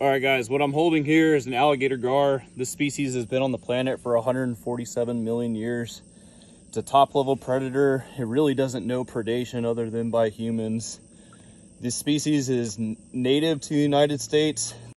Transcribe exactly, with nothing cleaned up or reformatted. All right, guys, what I'm holding here is an alligator gar. This species has been on the planet for one hundred forty-seven million years. It's a top-level predator. It really doesn't know predation other than by humans. This species is native to the United States.